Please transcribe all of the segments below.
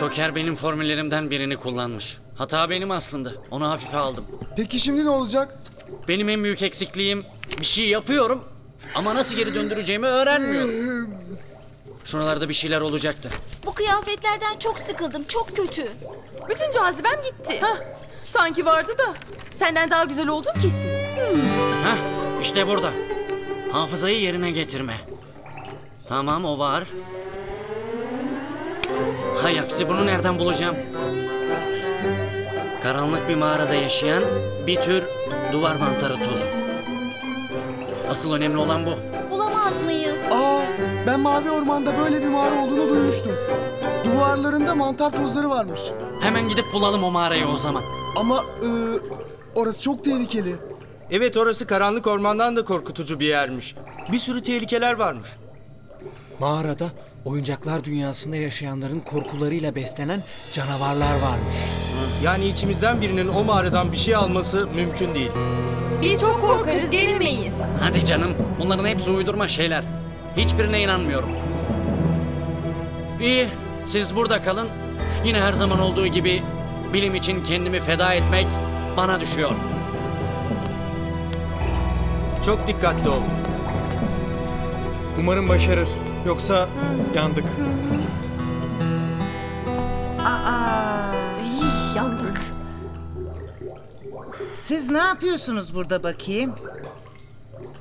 Şoker benim formüllerimden birini kullanmış. Hata benim aslında. Onu hafife aldım. Peki şimdi ne olacak? Benim en büyük eksikliğim, bir şey yapıyorum ama nasıl geri döndüreceğimi öğrenmiyorum. Şuralarda bir şeyler olacaktı. Bu kıyafetlerden çok sıkıldım. Çok kötü. Bütün cazibem gitti. Hah, sanki vardı da. Senden daha güzel oldun kesin. Hah, işte burada. Hafızayı yerine getirme. Tamam, o var. Hay aksi, bunu nereden bulacağım? Karanlık bir mağarada yaşayan bir tür duvar mantarı tozu. Asıl önemli olan bu. Bulamaz mıyız? Aa, ben Mavi Orman'da böyle bir mağara olduğunu duymuştum. Duvarlarında mantar tozları varmış. Hemen gidip bulalım o mağarayı o zaman. Ama orası çok tehlikeli. Evet, orası karanlık ormandan da korkutucu bir yermiş. Bir sürü tehlikeler varmış. Mağarada oyuncaklar dünyasında yaşayanların korkularıyla beslenen canavarlar varmış. Yani içimizden birinin o mağaradan bir şey alması mümkün değil. Biz çok korkarız, gelmeyiz. Hadi canım, bunların hepsi uydurma şeyler. Hiçbirine inanmıyorum. İyi, siz burada kalın. Yine her zaman olduğu gibi bilim için kendimi feda etmek bana düşüyor. Çok dikkatli ol. Umarım başarır. Yoksa yandık. Aa, iyi, yandık. Siz ne yapıyorsunuz burada bakayım?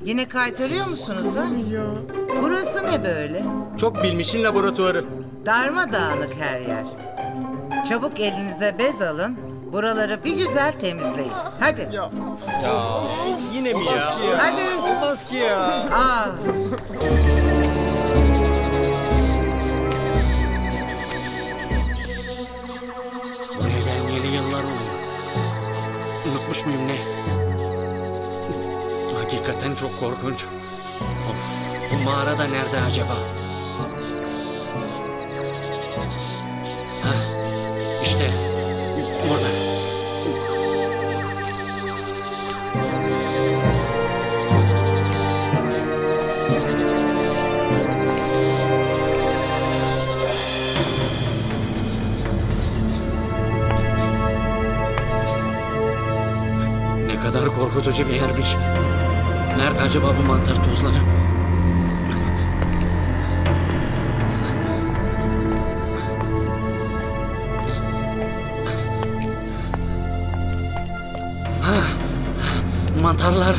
Yine kaytarıyor musunuz ha? Burası ne böyle? Çok bilmişin laboratuvarı. Darmadağınık her yer. Çabuk elinize bez alın. Buraları bir güzel temizleyin. Hadi. Ya. Yine mi ya? Hadi. Olmaz ki ya. Aa. Buraya gelmeyeli yıllar oluyor. Unutmuş muyum ne? Hakikaten çok korkunç. Of, bu mağarada nerede acaba? Hah, işte. Orada. Ne kadar korkutucu bir yermiş. Nerede acaba bu mantar tozları? Mantarlar.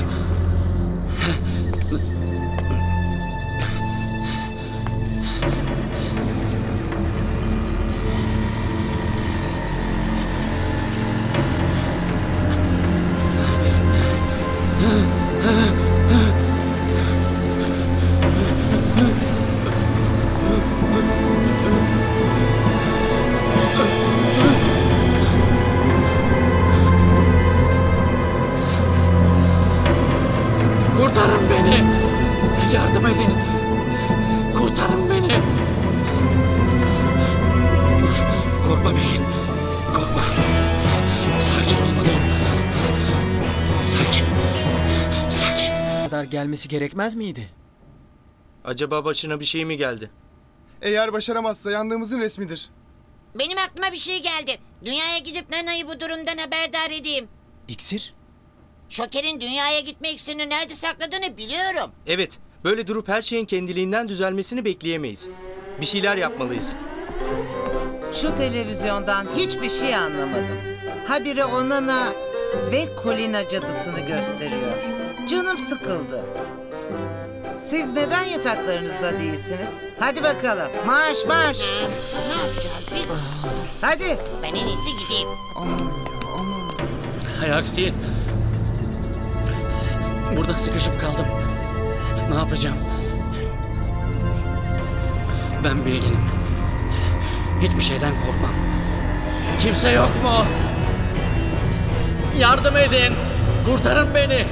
Gelmesi gerekmez miydi? Acaba başına bir şey mi geldi? Eğer başaramazsa yandığımızın resmidir. Benim aklıma bir şey geldi. Dünyaya gidip Nana'yı bu durumdan haberdar edeyim. İksir? Şoker'in dünyaya gitme iksirini nerede sakladığını biliyorum. Evet, böyle durup her şeyin kendiliğinden düzelmesini bekleyemeyiz. Bir şeyler yapmalıyız. Şu televizyondan hiçbir şey anlamadım. Habire o Nana ve Kulina cadısını gösteriyor. Canım sıkıldı. Siz neden yataklarınızda değilsiniz? Hadi bakalım. Marş marş. Ne yapacağız biz? Hadi. Ben en iyisi gideyim. Aman. Hay aksi. Burada sıkışıp kaldım. Ne yapacağım? Ben Bilgin'im. Hiçbir şeyden korkmam. Kimse yok mu? Yardım edin. Kurtarın beni.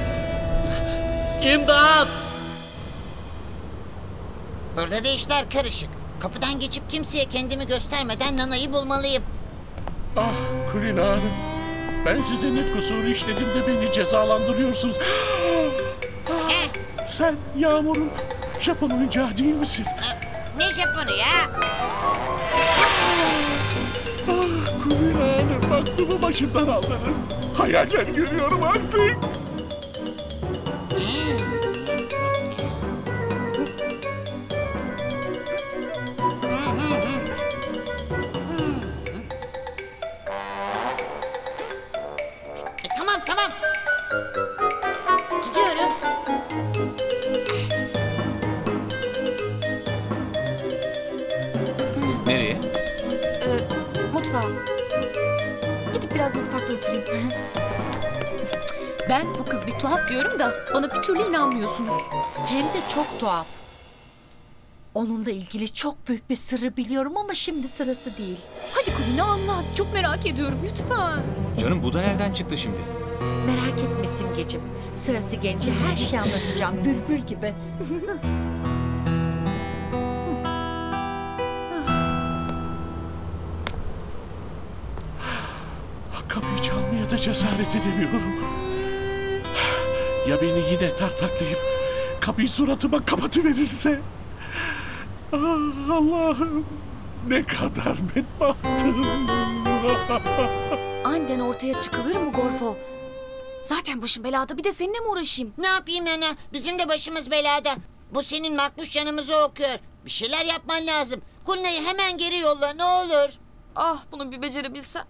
İmdat! Burada da işler karışık. Kapıdan geçip kimseye kendimi göstermeden Nana'yı bulmalıyım. Ah Kulina Hanım. Ben size ne kusuru işledim de beni cezalandırıyorsunuz. Sen Yağmur'un Japon oyuncağı değil misin? Ne Japon'u ya? Kulina Hanım, aklımı başımdan aldınız. Hayaller görüyorum artık. Tamam. Gidiyorum. Nereye? Mutfağa. Gidip biraz mutfakta oturayım. Ben bu kız bir tuhaf diyorum da bana bir türlü inanmıyorsunuz. Hem de çok tuhaf. Onunla ilgili çok büyük bir sırrı biliyorum ama şimdi sırası değil. Hadi Kulina anlat. Çok merak ediyorum lütfen. Canım bu da nereden çıktı şimdi? Merak etme Simgeciğim. Sırası gelince her şeyi anlatacağım bülbül gibi. Kapıyı çalmaya da cesaret edemiyorum. Ya beni yine tartaklayıp kapıyı suratıma kapatıverirse? Allah'ım ne kadar bedbahtım. Annen ortaya çıkılır mı Gorfo? Zaten başım belada, bir de seninle mi uğraşayım? Ne yapayım Nana, bizim de başımız belada. Bu senin Makbuş canımızı okuyor. Bir şeyler yapman lazım. Kulina'yı hemen geri yolla ne olur. Ah bunu bir becerebilsem.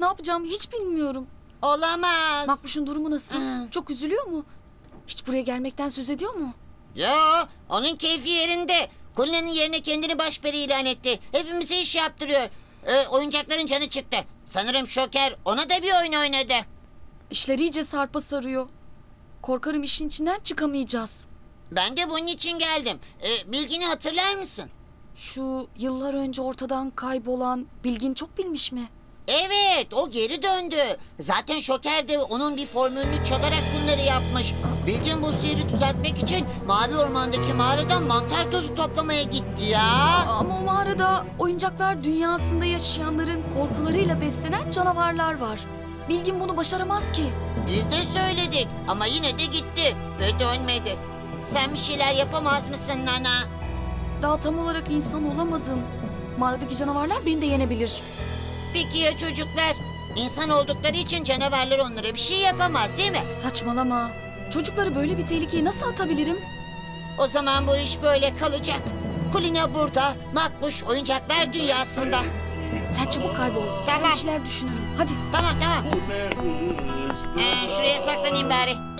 Ne yapacağımı hiç bilmiyorum. Olamaz. Makbuş'un durumu nasıl? Çok üzülüyor mu? Hiç buraya gelmekten söz ediyor mu? Ya onun keyfi yerinde. Kulina'nın yerine kendini başperi ilan etti. Hepimize iş yaptırıyor. Oyuncakların canı çıktı. Sanırım Şoker ona da bir oyun oynadı. İşler iyice sarpa sarıyor. Korkarım işin içinden çıkamayacağız. Ben de bunun için geldim. Bilgin'i hatırlar mısın? Şu yıllar önce ortadan kaybolan Bilgin çok bilmiş mi? Evet, o geri döndü. Zaten Şoker de onun bir formülünü çalarak bunları yapmış. Bilgin bu sihri düzeltmek için Mavi Orman'daki mağaradan mantar tozu toplamaya gitti ya. Ama o mağarada oyuncaklar dünyasında yaşayanların korkularıyla beslenen canavarlar var. Bilgin bunu başaramaz ki. Biz de söyledik ama yine de gitti ve dönmedi. Sen bir şeyler yapamaz mısın Nana? Daha tam olarak insan olamadım. Mağaradaki canavarlar beni de yenebilir. Peki ya çocuklar? İnsan oldukları için canavarlar onlara bir şey yapamaz değil mi? Saçmalama. Çocukları böyle bir tehlikeye nasıl atabilirim? O zaman bu iş böyle kalacak. Kulina burada, Makbuş oyuncaklar dünyasında. Sen çabuk kaybol. Tamam. Bir şeyler düşünürüm. Hadi. Tamam. Şuraya saklanayım bari.